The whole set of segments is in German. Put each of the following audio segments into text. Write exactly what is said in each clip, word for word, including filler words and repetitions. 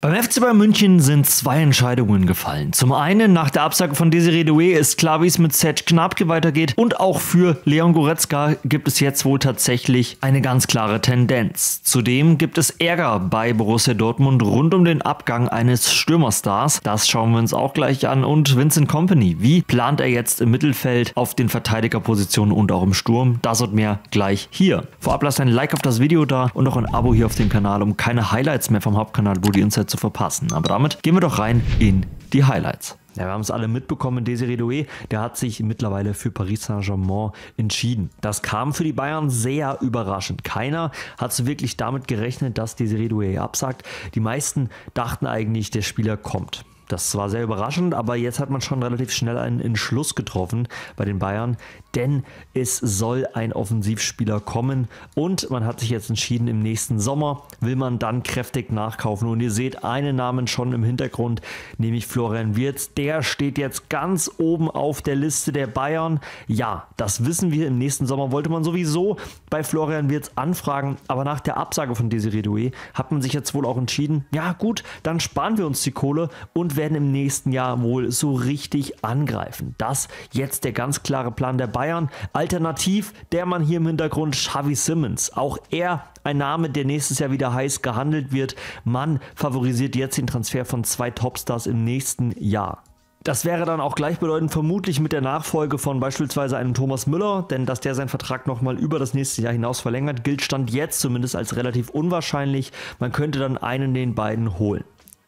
Beim F C Bayern München sind zwei Entscheidungen gefallen. Zum einen nach der Absage von Désiré Doué ist klar, wie es mit Serge Gnabry weitergeht, und auch für Leon Goretzka gibt es jetzt wohl tatsächlich eine ganz klare Tendenz. Zudem gibt es Ärger bei Borussia Dortmund rund um den Abgang eines Stürmerstars. Das schauen wir uns auch gleich an. Und Vincent Kompany, wie plant er jetzt im Mittelfeld, auf den Verteidigerpositionen und auch im Sturm? Das und mehr gleich hier. Vorab lasst ein Like auf das Video da und auch ein Abo hier auf dem Kanal, um keine Highlights mehr vom Hauptkanal, wo die uns zu verpassen. Aber damit gehen wir doch rein in die Highlights. Ja, wir haben es alle mitbekommen, Désiré Doué, der hat sich mittlerweile für Paris Saint-Germain entschieden. Das kam für die Bayern sehr überraschend. Keiner hat so wirklich damit gerechnet, dass Désiré Doué absagt. Die meisten dachten eigentlich, der Spieler kommt. Das war sehr überraschend, aber jetzt hat man schon relativ schnell einen Entschluss getroffen bei den Bayern, denn es soll ein Offensivspieler kommen und man hat sich jetzt entschieden, im nächsten Sommer will man dann kräftig nachkaufen. Und ihr seht einen Namen schon im Hintergrund, nämlich Florian Wirtz. Der steht jetzt ganz oben auf der Liste der Bayern. Ja, das wissen wir, im nächsten Sommer wollte man sowieso bei Florian Wirtz anfragen, aber nach der Absage von Désiré Doué hat man sich jetzt wohl auch entschieden, ja gut, dann sparen wir uns die Kohle und werden im nächsten Jahr wohl so richtig angreifen. Das jetzt der ganz klare Plan der Bayern. Alternativ der Mann hier im Hintergrund, Xavi Simons. Auch er ein Name, der nächstes Jahr wieder heiß gehandelt wird. Man favorisiert jetzt den Transfer von zwei Topstars im nächsten Jahr. Das wäre dann auch gleichbedeutend vermutlich mit der Nachfolge von beispielsweise einem Thomas Müller, denn dass der seinen Vertrag nochmal über das nächste Jahr hinaus verlängert, gilt Stand jetzt zumindest als relativ unwahrscheinlich. Man könnte dann einen den beiden holen.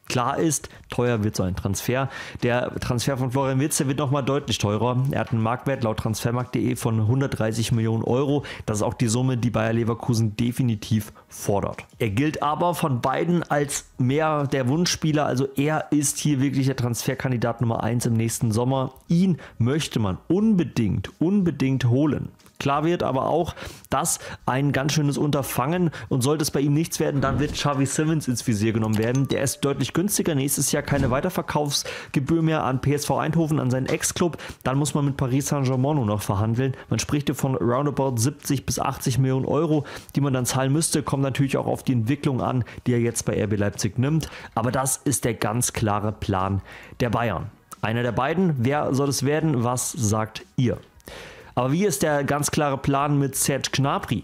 Klar ist, teuer wird so ein Transfer. Der Transfer von Florian Wirtz, der wird nochmal deutlich teurer. Er hat einen Marktwert laut transfermarkt punkt de von hundertdreißig Millionen Euro. Das ist auch die Summe, die Bayer Leverkusen definitiv fordert. Er gilt aber von beiden als mehr der Wunschspieler. Also er ist hier wirklich der Transferkandidat Nummer eins im nächsten Sommer. Ihn möchte man unbedingt, unbedingt holen. Klar wird aber auch, dass ein ganz schönes Unterfangen, und sollte es bei ihm nichts werden, dann wird Xavi Simons ins Visier genommen werden. Der ist deutlich günstiger, nächstes Jahr keine Weiterverkaufsgebühr mehr an P S V Eindhoven, an seinen Ex-Club. Dann muss man mit Paris Saint-Germain nur noch verhandeln. Man spricht von roundabout siebzig bis achtzig Millionen Euro, die man dann zahlen müsste. Kommt natürlich auch auf die Entwicklung an, die er jetzt bei R B Leipzig nimmt. Aber das ist der ganz klare Plan der Bayern. Einer der beiden, wer soll es werden, was sagt ihr? Aber wie ist der ganz klare Plan mit Serge Gnabry?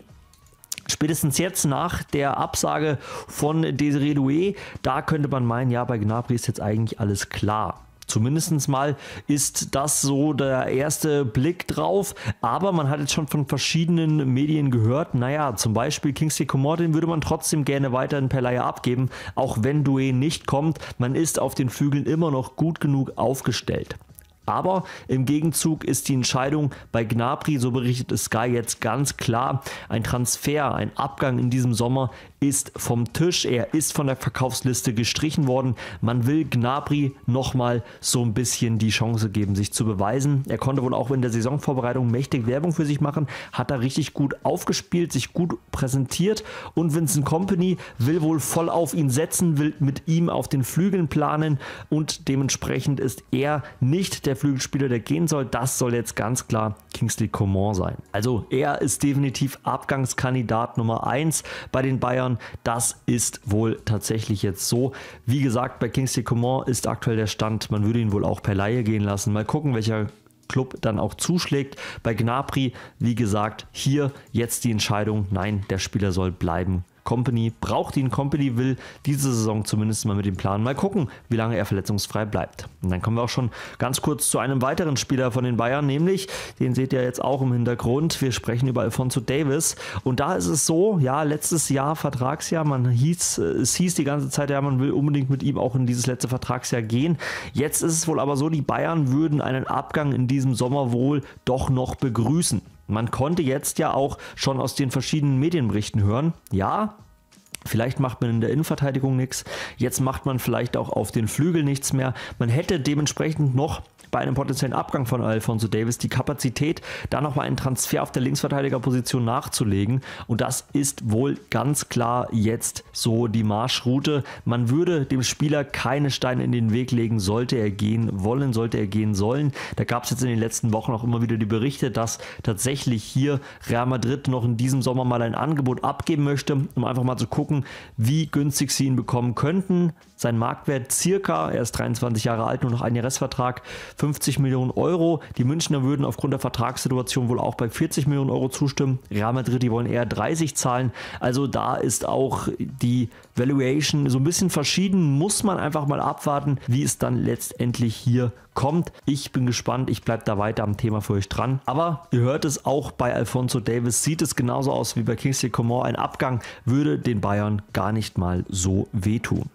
Spätestens jetzt nach der Absage von Désiré Doué, da könnte man meinen, ja, bei Gnabry ist jetzt eigentlich alles klar. Zumindest mal ist das so der erste Blick drauf, aber man hat jetzt schon von verschiedenen Medien gehört, naja, zum Beispiel Kingsley Coman, den würde man trotzdem gerne weiterhin per Leihe abgeben, auch wenn Doué nicht kommt. Man ist auf den Flügeln immer noch gut genug aufgestellt. Aber im Gegenzug ist die Entscheidung bei Gnabry, so berichtet es Sky, jetzt ganz klar. Ein Transfer, ein Abgang in diesem Sommer ist vom Tisch. Er ist von der Verkaufsliste gestrichen worden. Man will Gnabry nochmal so ein bisschen die Chance geben, sich zu beweisen. Er konnte wohl auch in der Saisonvorbereitung mächtig Werbung für sich machen, hat da richtig gut aufgespielt, sich gut präsentiert, und Vincent Kompany will wohl voll auf ihn setzen, will mit ihm auf den Flügeln planen, und dementsprechend ist er nicht der Flügelspieler, der gehen soll. Das soll jetzt ganz klar Kingsley Coman sein. Also er ist definitiv Abgangskandidat Nummer eins bei den Bayern. Das ist wohl tatsächlich jetzt so. Wie gesagt, bei Kingsley Coman ist aktuell der Stand, man würde ihn wohl auch per Leihe gehen lassen. Mal gucken, welcher Club dann auch zuschlägt. Bei Gnabry, wie gesagt, hier jetzt die Entscheidung, nein, der Spieler soll bleiben. Kompany braucht ihn, Kompany will diese Saison zumindest mal mit dem Plan. Mal gucken, wie lange er verletzungsfrei bleibt. Und dann kommen wir auch schon ganz kurz zu einem weiteren Spieler von den Bayern, nämlich, den seht ihr jetzt auch im Hintergrund, wir sprechen über Alphonso Davies. Und da ist es so, ja, letztes Jahr Vertragsjahr, man hieß, es hieß die ganze Zeit, ja, man will unbedingt mit ihm auch in dieses letzte Vertragsjahr gehen. Jetzt ist es wohl aber so, die Bayern würden einen Abgang in diesem Sommer wohl doch noch begrüßen. Man konnte jetzt ja auch schon aus den verschiedenen Medienberichten hören, ja, vielleicht macht man in der Innenverteidigung nichts, jetzt macht man vielleicht auch auf den Flügel nichts mehr. Man hätte dementsprechend noch bei einem potenziellen Abgang von Alphonso Davies die Kapazität, da nochmal einen Transfer auf der Linksverteidigerposition nachzulegen. Und das ist wohl ganz klar jetzt so die Marschroute. Man würde dem Spieler keine Steine in den Weg legen, sollte er gehen wollen, sollte er gehen sollen. Da gab es jetzt in den letzten Wochen auch immer wieder die Berichte, dass tatsächlich hier Real Madrid noch in diesem Sommer mal ein Angebot abgeben möchte, um einfach mal zu gucken, gucken, wie günstig sie ihn bekommen könnten. Sein Marktwert circa, er ist dreiundzwanzig Jahre alt, nur noch ein Jahr Restvertrag, fünfzig Millionen Euro. Die Münchner würden aufgrund der Vertragssituation wohl auch bei vierzig Millionen Euro zustimmen. Real Madrid, die wollen eher dreißig zahlen. Also da ist auch die Valuation so ein bisschen verschieden. Muss man einfach mal abwarten, wie es dann letztendlich hier kommt. Ich bin gespannt, ich bleibe da weiter am Thema für euch dran. Aber ihr hört es auch bei Alphonso Davies, sieht es genauso aus wie bei Kingsley Coman. Ein Abgang würde den Bayern gar nicht mal so wehtun.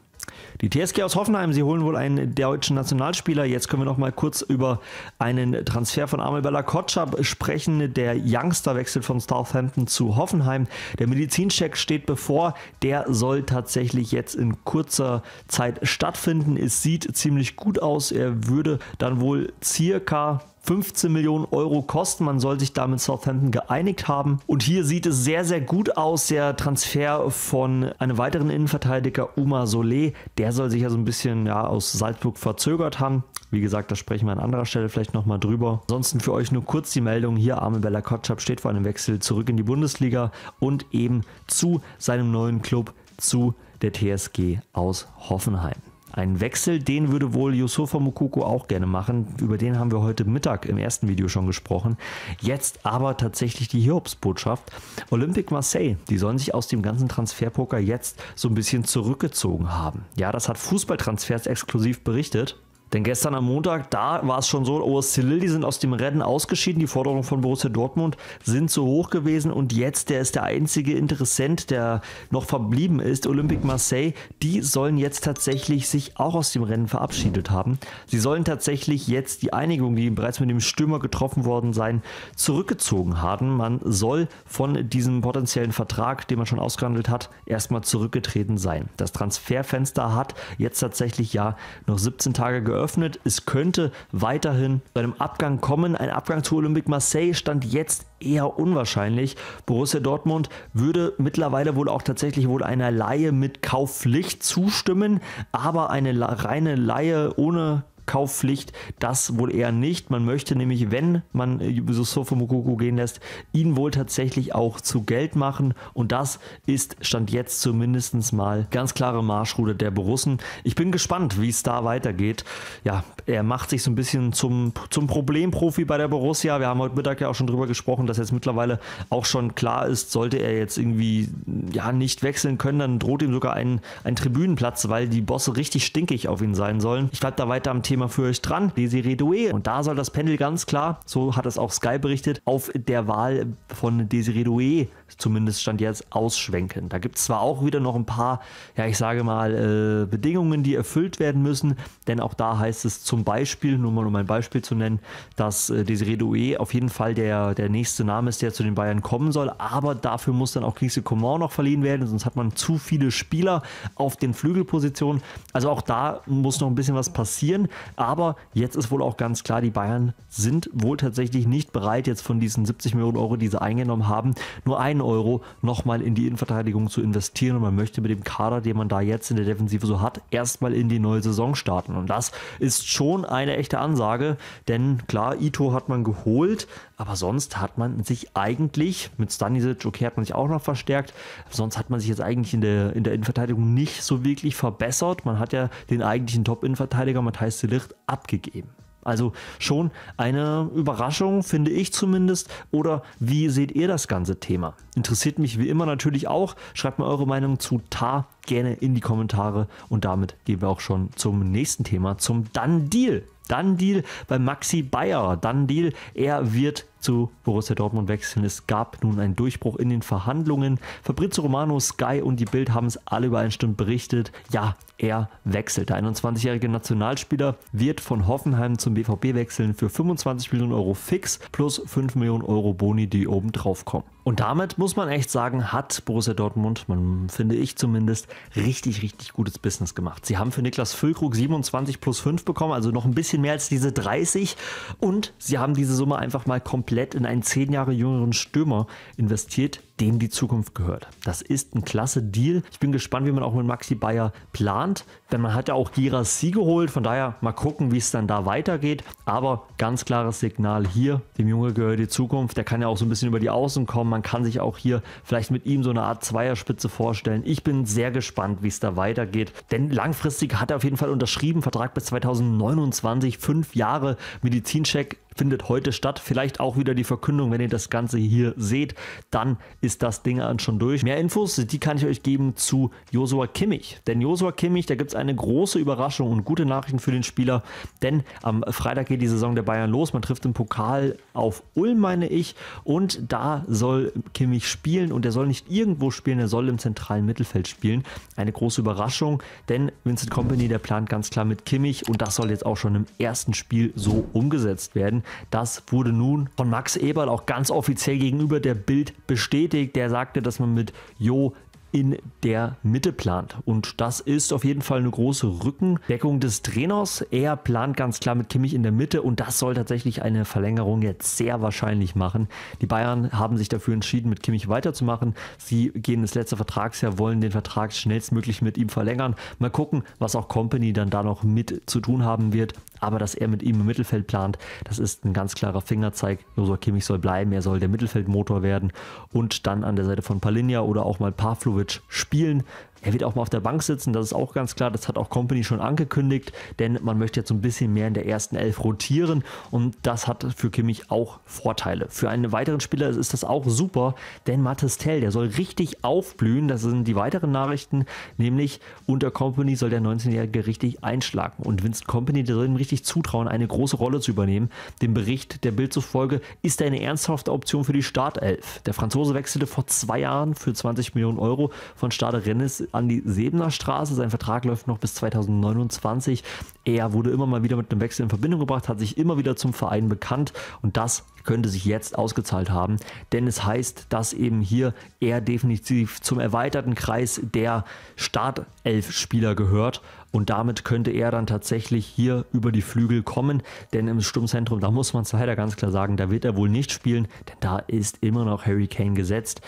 Die T S G aus Hoffenheim, sie holen wohl einen deutschen Nationalspieler. Jetzt können wir noch mal kurz über einen Transfer von Armel Bella-Kotchap sprechen. Der Youngster wechselt von Southampton zu Hoffenheim. Der Medizincheck steht bevor. Der soll tatsächlich jetzt in kurzer Zeit stattfinden. Es sieht ziemlich gut aus. Er würde dann wohl circa fünfzehn Millionen Euro kosten. Man soll sich damit Southampton geeinigt haben. Und hier sieht es sehr, sehr gut aus. Der Transfer von einem weiteren Innenverteidiger, Ouma Solé, der soll sich ja so ein bisschen ja, aus Salzburg verzögert haben. Wie gesagt, da sprechen wir an anderer Stelle vielleicht nochmal drüber. Ansonsten für euch nur kurz die Meldung. Hier Armel Bella-Kotchap steht vor einem Wechsel zurück in die Bundesliga und eben zu seinem neuen Club, zu der T S G aus Hoffenheim. Ein Wechsel, den würde wohl Youssoufa Moukoko auch gerne machen. Über den haben wir heute Mittag im ersten Video schon gesprochen. Jetzt aber tatsächlich die Hiobsbotschaft. Olympique Marseille, die sollen sich aus dem ganzen Transferpoker jetzt so ein bisschen zurückgezogen haben. Ja, das hat Fußballtransfers exklusiv berichtet. Denn gestern am Montag, da war es schon so, O S C Lille, die sind aus dem Rennen ausgeschieden. Die Forderungen von Borussia Dortmund sind zu hoch gewesen. Und jetzt, der ist der einzige Interessent, der noch verblieben ist, Olympique Marseille. Die sollen jetzt tatsächlich sich auch aus dem Rennen verabschiedet haben. Sie sollen tatsächlich jetzt die Einigung, die bereits mit dem Stürmer getroffen worden sein, zurückgezogen haben. Man soll von diesem potenziellen Vertrag, den man schon ausgehandelt hat, erstmal zurückgetreten sein. Das Transferfenster hat jetzt tatsächlich ja noch siebzehn Tage geöffnet. Öffnet. Es könnte weiterhin zu einem Abgang kommen. Ein Abgang zu Olympique Marseille stand jetzt eher unwahrscheinlich. Borussia Dortmund würde mittlerweile wohl auch tatsächlich wohl einer Leihe mit Kaufpflicht zustimmen, aber eine reine Leihe ohne Kaufpflicht, das wohl eher nicht. Man möchte nämlich, wenn man Youssoufa Moukoko gehen lässt, ihn wohl tatsächlich auch zu Geld machen. Und das ist Stand jetzt zumindest mal ganz klare Marschroute der Borussen. Ich bin gespannt, wie es da weitergeht. Ja, er macht sich so ein bisschen zum, zum Problemprofi bei der Borussia. Wir haben heute Mittag ja auch schon drüber gesprochen, dass jetzt mittlerweile auch schon klar ist, sollte er jetzt irgendwie ja, nicht wechseln können, dann droht ihm sogar ein, ein Tribünenplatz, weil die Bosse richtig stinkig auf ihn sein sollen. Ich bleibe da weiter am Thema Thema für euch dran, Désiré Doué. Und da soll das Panel ganz klar, so hat es auch Sky berichtet, auf der Wahl von Désiré Doué zumindest Stand jetzt ausschwenken. Da gibt es zwar auch wieder noch ein paar, ja ich sage mal, äh, Bedingungen, die erfüllt werden müssen, denn auch da heißt es zum Beispiel, nur mal um ein Beispiel zu nennen, dass äh, Désiré Doué auf jeden Fall der, der nächste Name ist, der zu den Bayern kommen soll, aber dafür muss dann auch Kingsley Coman noch verliehen werden, sonst hat man zu viele Spieler auf den Flügelpositionen. Also auch da muss noch ein bisschen was passieren. Aber jetzt ist wohl auch ganz klar, die Bayern sind wohl tatsächlich nicht bereit, jetzt von diesen siebzig Millionen Euro, die sie eingenommen haben, nur einen Euro nochmal in die Innenverteidigung zu investieren. Und man möchte mit dem Kader, den man da jetzt in der Defensive so hat, erstmal in die neue Saison starten. Und das ist schon eine echte Ansage, denn klar, Ito hat man geholt, aber sonst hat man sich eigentlich, mit Stanisic, okay, hat man sich auch noch verstärkt, sonst hat man sich jetzt eigentlich in der, in der Innenverteidigung nicht so wirklich verbessert. Man hat ja den eigentlichen Top-Innenverteidiger, Mathys Tel, Licht abgegeben. Also schon eine Überraschung, finde ich zumindest. Oder wie seht ihr das ganze Thema? Interessiert mich wie immer natürlich auch. Schreibt mir eure Meinung zu Tah gerne in die Kommentare. Und damit gehen wir auch schon zum nächsten Thema, zum Done Deal. Done Deal bei Maxi Beier. Done Deal, er wird zu Borussia Dortmund wechseln. Es gab nun einen Durchbruch in den Verhandlungen. Fabrizio Romano, Sky und die Bild haben es alle übereinstimmend berichtet. Ja, er wechselt. Der einundzwanzigjährige Nationalspieler wird von Hoffenheim zum B V B wechseln für fünfundzwanzig Millionen Euro fix plus fünf Millionen Euro Boni, die oben drauf kommen. Und damit muss man echt sagen, hat Borussia Dortmund, man finde ich zumindest, richtig, richtig gutes Business gemacht. Sie haben für Niklas Füllkrug siebenundzwanzig plus fünf bekommen, also noch ein bisschen mehr als diese dreißig. Und sie haben diese Summe einfach mal komplett in einen zehn Jahre jüngeren Stürmer investiert, dem die Zukunft gehört. Das ist ein klasse Deal. Ich bin gespannt, wie man auch mit Maxi Beier plant, denn man hat ja auch Guirassy geholt. Von daher mal gucken, wie es dann da weitergeht. Aber ganz klares Signal hier, dem Junge gehört die Zukunft. Der kann ja auch so ein bisschen über die Außen kommen. Man kann sich auch hier vielleicht mit ihm so eine Art Zweierspitze vorstellen. Ich bin sehr gespannt, wie es da weitergeht. Denn langfristig hat er auf jeden Fall unterschrieben. Vertrag bis zweitausendneunundzwanzig, fünf Jahre. Medizincheck findet heute statt. Vielleicht auch wieder die Verkündung, wenn ihr das Ganze hier seht, dann ist das Ding schon durch. Mehr Infos, die kann ich euch geben zu Joshua Kimmich. Denn Joshua Kimmich, da gibt es eine große Überraschung und gute Nachrichten für den Spieler. Denn am Freitag geht die Saison der Bayern los. Man trifft im Pokal auf Ulm, meine ich. Und da soll Kimmich spielen. Und er soll nicht irgendwo spielen, er soll im zentralen Mittelfeld spielen. Eine große Überraschung, denn Vincent Kompany, der plant ganz klar mit Kimmich. Und das soll jetzt auch schon im ersten Spiel so umgesetzt werden. Das wurde nun von Max Eberl auch ganz offiziell gegenüber der Bild bestätigt. Der sagte, dass man mit Jo in der Mitte plant. Und das ist auf jeden Fall eine große Rückendeckung des Trainers. Er plant ganz klar mit Kimmich in der Mitte und das soll tatsächlich eine Verlängerung jetzt sehr wahrscheinlich machen. Die Bayern haben sich dafür entschieden, mit Kimmich weiterzumachen. Sie gehen ins letzte Vertragsjahr, wollen den Vertrag schnellstmöglich mit ihm verlängern. Mal gucken, was auch Kompany dann da noch mit zu tun haben wird. Aber dass er mit ihm im Mittelfeld plant, das ist ein ganz klarer Fingerzeig. Joshua Kimmich soll bleiben, er soll der Mittelfeldmotor werden und dann an der Seite von Palinha oder auch mal Pavlovic spielen. Er wird auch mal auf der Bank sitzen, das ist auch ganz klar, das hat auch Kompany schon angekündigt, denn man möchte jetzt so ein bisschen mehr in der ersten Elf rotieren und das hat für Kimmich auch Vorteile. Für einen weiteren Spieler ist das auch super, denn Mathys Tel, der soll richtig aufblühen, das sind die weiteren Nachrichten, nämlich unter Kompany soll der neunzehnjährige richtig einschlagen und Vincent Kompany, der soll ihm richtig zutrauen, eine große Rolle zu übernehmen. Dem Bericht der Bild zufolge ist er eine ernsthafte Option für die Startelf. Der Franzose wechselte vor zwei Jahren für zwanzig Millionen Euro von Stade Rennes an die Sebener Straße. Sein Vertrag läuft noch bis zweitausendneunundzwanzig. Er wurde immer mal wieder mit einem Wechsel in Verbindung gebracht, hat sich immer wieder zum Verein bekannt und das könnte sich jetzt ausgezahlt haben, denn es heißt, dass eben hier er definitiv zum erweiterten Kreis der Startelf-Spieler gehört und damit könnte er dann tatsächlich hier über die Flügel kommen, denn im Sturmzentrum, da muss man es leider ganz klar sagen, da wird er wohl nicht spielen, denn da ist immer noch Harry Kane gesetzt.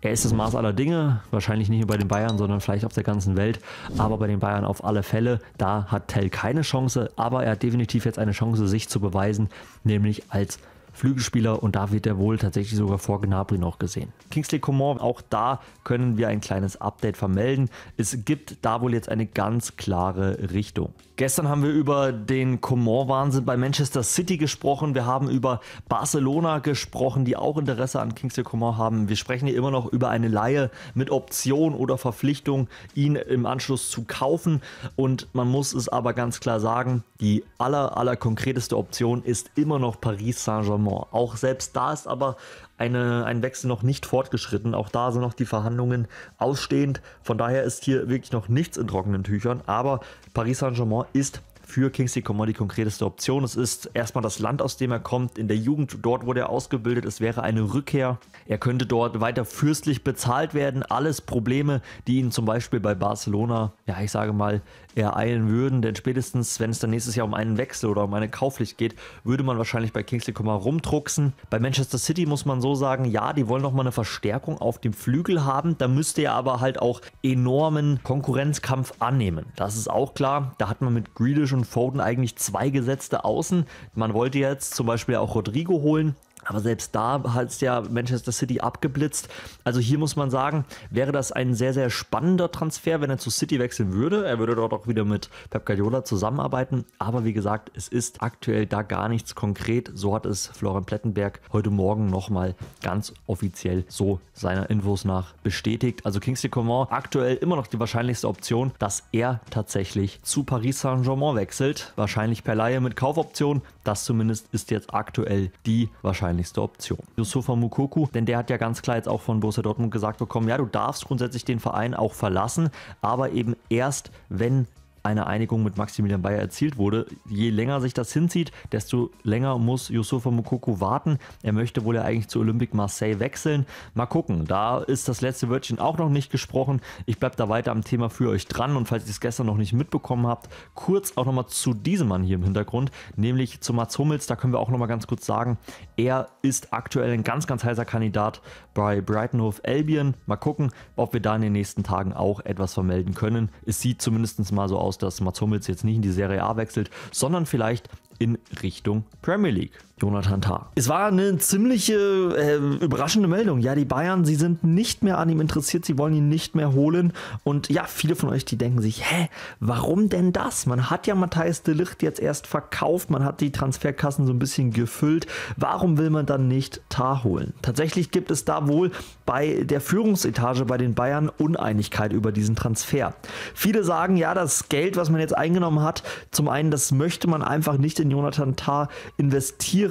Er ist das Maß aller Dinge, wahrscheinlich nicht nur bei den Bayern, sondern vielleicht auf der ganzen Welt, aber bei den Bayern auf alle Fälle. Da hat Tel keine Chance, aber er hat definitiv jetzt eine Chance, sich zu beweisen, nämlich als Flügelspieler und da wird er wohl tatsächlich sogar vor Gnabry noch gesehen. Kingsley Coman, auch da können wir ein kleines Update vermelden. Es gibt da wohl jetzt eine ganz klare Richtung. Gestern haben wir über den Coman-Wahnsinn bei Manchester City gesprochen. Wir haben über Barcelona gesprochen, die auch Interesse an Kingsley Coman haben. Wir sprechen hier immer noch über eine Leihe mit Option oder Verpflichtung, ihn im Anschluss zu kaufen. Und man muss es aber ganz klar sagen, die aller, aller konkreteste Option ist immer noch Paris Saint-Germain. Auch selbst da ist aber eine, ein Wechsel noch nicht fortgeschritten. Auch da sind noch die Verhandlungen ausstehend. Von daher ist hier wirklich noch nichts in trockenen Tüchern. Aber Paris Saint-Germain ist für Kingsley Coman die konkreteste Option. Es ist erstmal das Land, aus dem er kommt. In der Jugend, dort wurde er ausgebildet. Es wäre eine Rückkehr. Er könnte dort weiter fürstlich bezahlt werden. Alles Probleme, die ihn zum Beispiel bei Barcelona, ja ich sage mal, ereilen würden. Denn spätestens, wenn es dann nächstes Jahr um einen Wechsel oder um eine Kaufpflicht geht, würde man wahrscheinlich bei Kingsley Coman rumdrucksen. Bei Manchester City muss man so sagen, ja, die wollen nochmal eine Verstärkung auf dem Flügel haben. Da müsste er aber halt auch enormen Konkurrenzkampf annehmen. Das ist auch klar. Da hat man mit Grealish und Foden eigentlich zwei gesetzte Außen. Man wollte jetzt zum Beispiel auch Rodrigo holen, aber selbst da hat es ja Manchester City abgeblitzt. Also hier muss man sagen, wäre das ein sehr, sehr spannender Transfer, wenn er zu City wechseln würde. Er würde dort auch wieder mit Pep Guardiola zusammenarbeiten. Aber wie gesagt, es ist aktuell da gar nichts konkret. So hat es Florian Plettenberg heute Morgen nochmal ganz offiziell so seiner Infos nach bestätigt. Also Kingsley Coman aktuell immer noch die wahrscheinlichste Option, dass er tatsächlich zu Paris Saint-Germain wechselt. Wahrscheinlich per Leihe mit Kaufoption. Das zumindest ist jetzt aktuell die wahrscheinlichste Option. Youssoufa Moukoko, denn der hat ja ganz klar jetzt auch von Borussia Dortmund gesagt bekommen, ja, du darfst grundsätzlich den Verein auch verlassen, aber eben erst, wenn eine Einigung mit Maximilian Bayer erzielt wurde. Je länger sich das hinzieht, desto länger muss Youssoufa Moukoko warten. Er möchte wohl ja eigentlich zu Olympique Marseille wechseln. Mal gucken, da ist das letzte Wörtchen auch noch nicht gesprochen. Ich bleibe da weiter am Thema für euch dran und falls ihr es gestern noch nicht mitbekommen habt, kurz auch nochmal zu diesem Mann hier im Hintergrund, nämlich zu Mats Hummels. Da können wir auch nochmal ganz kurz sagen, er ist aktuell ein ganz, ganz heißer Kandidat bei Brighton und Hove Albion. Mal gucken, ob wir da in den nächsten Tagen auch etwas vermelden können. Es sieht zumindest mal so aus, dass Mats Hummels jetzt nicht in die Serie A wechselt, sondern vielleicht in Richtung Premier League. Jonathan Tah. Es war eine ziemliche äh, überraschende Meldung. Ja, die Bayern, sie sind nicht mehr an ihm interessiert, sie wollen ihn nicht mehr holen. Und ja, viele von euch, die denken sich, hä, warum denn das? Man hat ja Mathys de Ligt jetzt erst verkauft, man hat die Transferkassen so ein bisschen gefüllt. Warum will man dann nicht Tah holen? Tatsächlich gibt es da wohl bei der Führungsetage bei den Bayern Uneinigkeit über diesen Transfer. Viele sagen, ja, das Geld, was man jetzt eingenommen hat, zum einen, das möchte man einfach nicht in Jonathan Tah investieren.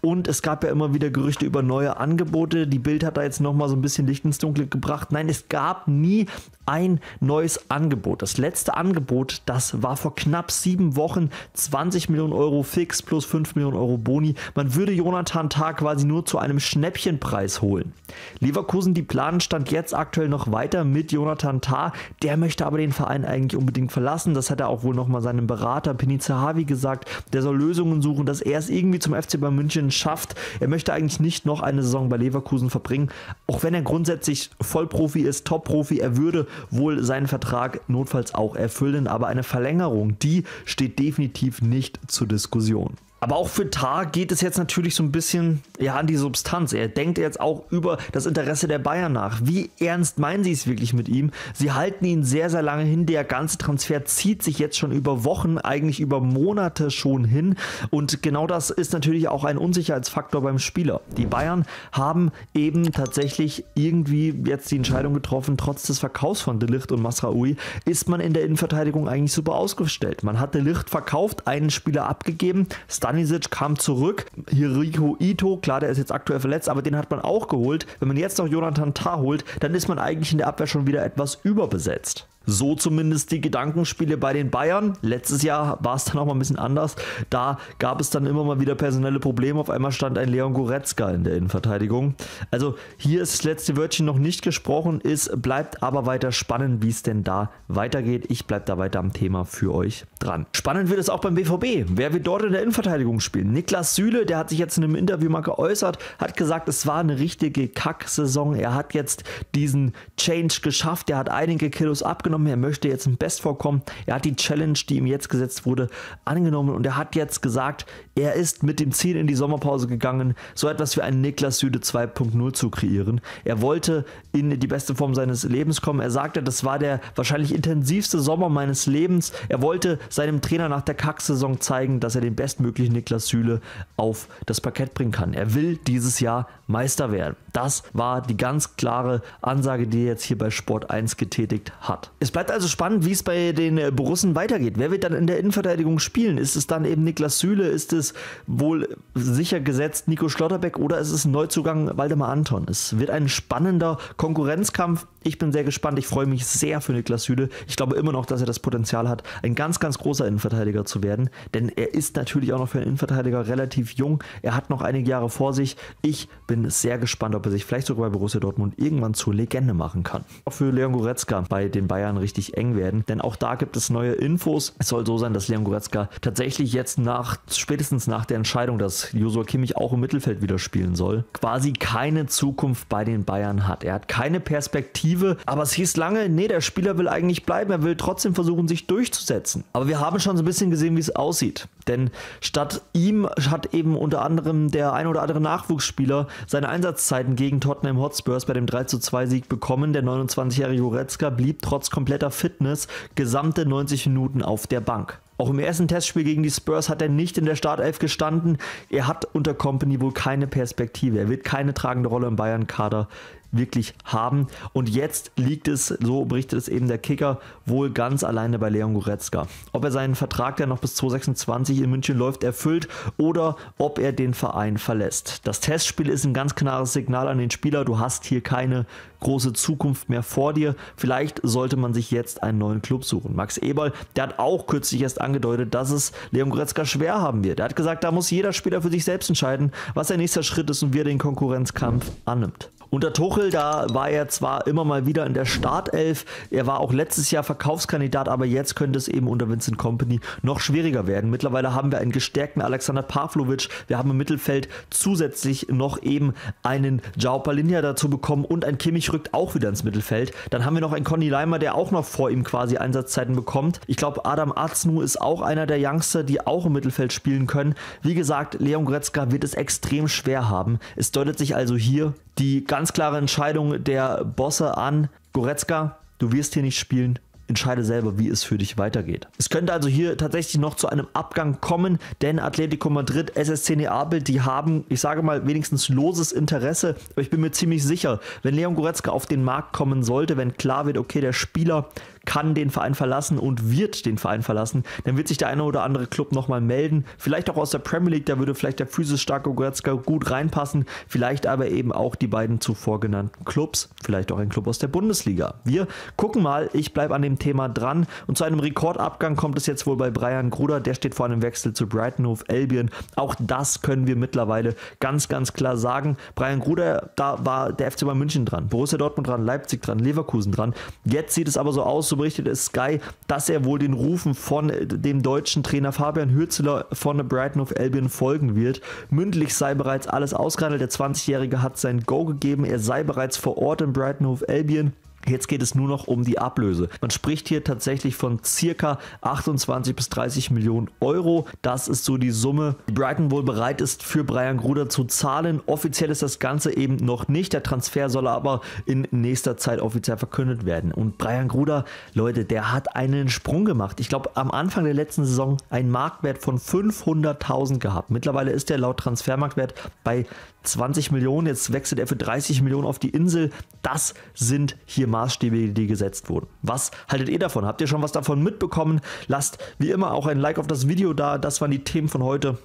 Und es gab ja immer wieder Gerüchte über neue Angebote. Die Bild hat da jetzt nochmal so ein bisschen Licht ins Dunkle gebracht. Nein, es gab nie ein neues Angebot. Das letzte Angebot, das war vor knapp sieben Wochen zwanzig Millionen Euro fix plus fünf Millionen Euro Boni. Man würde Jonathan Tah quasi nur zu einem Schnäppchenpreis holen. Leverkusen, die planen Stand jetzt aktuell noch weiter mit Jonathan Tah. Der möchte aber den Verein eigentlich unbedingt verlassen. Das hat er auch wohl nochmal seinem Berater Pini Zahavi gesagt. Der soll Lösungen suchen, dass er es irgendwie zum F C bei München schafft. Er möchte eigentlich nicht noch eine Saison bei Leverkusen verbringen, auch wenn er grundsätzlich Vollprofi ist, Topprofi. Er würde wohl seinen Vertrag notfalls auch erfüllen, aber eine Verlängerung, die steht definitiv nicht zur Diskussion. Aber auch für Tah geht es jetzt natürlich so ein bisschen ja, an die Substanz. Er denkt jetzt auch über das Interesse der Bayern nach. Wie ernst meinen sie es wirklich mit ihm? Sie halten ihn sehr, sehr lange hin. Der ganze Transfer zieht sich jetzt schon über Wochen, eigentlich über Monate schon hin. Und genau das ist natürlich auch ein Unsicherheitsfaktor beim Spieler. Die Bayern haben eben tatsächlich irgendwie jetzt die Entscheidung getroffen, trotz des Verkaufs von De Ligt und Masraoui ist man in der Innenverteidigung eigentlich super ausgestellt. Man hat De Ligt verkauft, einen Spieler abgegeben, Stanisic kam zurück, Hiriko Ito, klar, der ist jetzt aktuell verletzt, aber den hat man auch geholt. Wenn man jetzt noch Jonathan Tah holt, dann ist man eigentlich in der Abwehr schon wieder etwas überbesetzt. So zumindest die Gedankenspiele bei den Bayern. Letztes Jahr war es dann auch mal ein bisschen anders. Da gab es dann immer mal wieder personelle Probleme. Auf einmal stand ein Leon Goretzka in der Innenverteidigung. Also hier ist das letzte Wörtchen noch nicht gesprochen. Es bleibt aber weiter spannend, wie es denn da weitergeht. Ich bleibe da weiter am Thema für euch dran. Spannend wird es auch beim B V B. Wer wird dort in der Innenverteidigung spielen? Niklas Süle, der hat sich jetzt in einem Interview mal geäußert, hat gesagt, es war eine richtige Kack-Saison. Er hat jetzt diesen Change geschafft. Er hat einige Kilos abgenommen. Er möchte jetzt im Bestvorkommen. Er hat die Challenge, die ihm jetzt gesetzt wurde, angenommen und er hat jetzt gesagt, er ist mit dem Ziel in die Sommerpause gegangen, so etwas wie einen Niklas Süle zwei punkt null zu kreieren. Er wollte in die beste Form seines Lebens kommen. Er sagte, das war der wahrscheinlich intensivste Sommer meines Lebens. Er wollte seinem Trainer nach der Kack-Saison zeigen, dass er den bestmöglichen Niklas Süle auf das Parkett bringen kann. Er will dieses Jahr Meister werden. Das war die ganz klare Ansage, die er jetzt hier bei Sport eins getätigt hat. Es bleibt also spannend, wie es bei den Borussen weitergeht. Wer wird dann in der Innenverteidigung spielen? Ist es dann eben Niklas Süle? Ist es wohl sicher gesetzt Nico Schlotterbeck? Oder ist es ein Neuzugang Waldemar Anton? Es wird ein spannender Konkurrenzkampf. Ich bin sehr gespannt. Ich freue mich sehr für Niklas Süle. Ich glaube immer noch, dass er das Potenzial hat, ein ganz, ganz großer Innenverteidiger zu werden. Denn er ist natürlich auch noch für einen Innenverteidiger relativ jung. Er hat noch einige Jahre vor sich. Ich bin sehr gespannt, ob er sich vielleicht sogar bei Borussia Dortmund irgendwann zur Legende machen kann. Auch für Leon Goretzka bei den Bayern richtig eng werden, denn auch da gibt es neue Infos. Es soll so sein, dass Leon Goretzka tatsächlich jetzt nach, spätestens nach der Entscheidung, dass Joshua Kimmich auch im Mittelfeld wieder spielen soll, quasi keine Zukunft bei den Bayern hat. Er hat keine Perspektive, aber es hieß lange, nee, der Spieler will eigentlich bleiben, er will trotzdem versuchen, sich durchzusetzen. Aber wir haben schon so ein bisschen gesehen, wie es aussieht, denn statt ihm hat eben unter anderem der ein oder andere Nachwuchsspieler seine Einsatzzeiten gegen Tottenham Hotspurs bei dem drei zu zwei Sieg bekommen. Der neunundzwanzigjährige Goretzka blieb trotz kompletter Fitness gesamte neunzig Minuten auf der Bank. Auch im ersten Testspiel gegen die Spurs hat er nicht in der Startelf gestanden. Er hat unter Kompany wohl keine Perspektive. Er wird keine tragende Rolle im Bayern-Kader wirklich haben. Und jetzt liegt es, so berichtet es eben der Kicker, wohl ganz alleine bei Leon Goretzka. Ob er seinen Vertrag, der noch bis zweitausendsechsundzwanzig in München läuft, erfüllt oder ob er den Verein verlässt. Das Testspiel ist ein ganz klares Signal an den Spieler, du hast hier keine große Zukunft mehr vor dir. Vielleicht sollte man sich jetzt einen neuen Club suchen. Max Eberl, der hat auch kürzlich erst angedeutet, dass es Leon Goretzka schwer haben wird. Er hat gesagt, da muss jeder Spieler für sich selbst entscheiden, was der nächste Schritt ist und wie er den Konkurrenzkampf annimmt. Unter Tuchel, da war er zwar immer mal wieder in der Startelf, er war auch letztes Jahr Verkaufskandidat, aber jetzt könnte es eben unter Vincent Kompany noch schwieriger werden. Mittlerweile haben wir einen gestärkten Alexander Pavlovic, wir haben im Mittelfeld zusätzlich noch eben einen Joao Palinha dazu bekommen und ein Kimmich rückt auch wieder ins Mittelfeld. Dann haben wir noch einen Conny Leimer, der auch noch vor ihm quasi Einsatzzeiten bekommt. Ich glaube, Adam Arznu ist auch einer der Youngster, die auch im Mittelfeld spielen können. Wie gesagt, Leon Goretzka wird es extrem schwer haben. Es deutet sich also hier die ganz Ganz klare Entscheidung der Bosse an. Goretzka, du wirst hier nicht spielen. Entscheide selber, wie es für dich weitergeht. Es könnte also hier tatsächlich noch zu einem Abgang kommen, denn Atletico Madrid, S S C Neapel, die haben, ich sage mal, wenigstens loses Interesse, aber ich bin mir ziemlich sicher, wenn Leon Goretzka auf den Markt kommen sollte, wenn klar wird, okay, der Spieler kann den Verein verlassen und wird den Verein verlassen, dann wird sich der eine oder andere Club nochmal melden, vielleicht auch aus der Premier League, da würde vielleicht der physisch starke Goretzka gut reinpassen, vielleicht aber eben auch die beiden zuvor genannten Clubs, vielleicht auch ein Club aus der Bundesliga. Wir gucken mal, ich bleibe an dem Thema dran und zu einem Rekordabgang kommt es jetzt wohl bei Brajan Gruda, der steht vor einem Wechsel zu Brighton Hove Albion, auch das können wir mittlerweile ganz ganz klar sagen. Brajan Gruda, da war der F C Bayern München dran, Borussia Dortmund dran, Leipzig dran, Leverkusen dran, jetzt sieht es aber so aus, so berichtet es Sky, dass er wohl den Rufen von dem deutschen Trainer Fabian Hürzeler von Brighton Hove Albion folgen wird. Mündlich sei bereits alles ausgehandelt, der zwanzigjährige hat sein Go gegeben, er sei bereits vor Ort in Brighton Hove Albion. Jetzt geht es nur noch um die Ablöse. Man spricht hier tatsächlich von circa achtundzwanzig bis dreißig Millionen Euro. Das ist so die Summe, die Brighton wohl bereit ist, für Brajan Gruda zu zahlen. Offiziell ist das Ganze eben noch nicht. Der Transfer soll aber in nächster Zeit offiziell verkündet werden. Und Brajan Gruda, Leute, der hat einen Sprung gemacht. Ich glaube, am Anfang der letzten Saison einen Marktwert von fünfhunderttausend gehabt. Mittlerweile ist er laut Transfermarktwert bei zwanzig Millionen. Jetzt wechselt er für dreißig Millionen auf die Insel. Das sind hier Maßstäbe, die gesetzt wurden. Was haltet ihr davon? Habt ihr schon was davon mitbekommen? Lasst wie immer auch ein Like auf das Video da. Das waren die Themen von heute.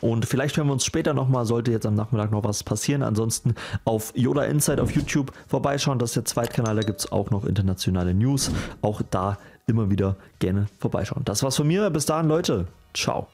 Und vielleicht hören wir uns später nochmal, sollte jetzt am Nachmittag noch was passieren. Ansonsten auf Yoda Inside auf YouTube vorbeischauen. Das ist der Zweitkanal, da gibt es auch noch internationale News. Auch da immer wieder gerne vorbeischauen. Das war's von mir. Bis dahin, Leute. Ciao.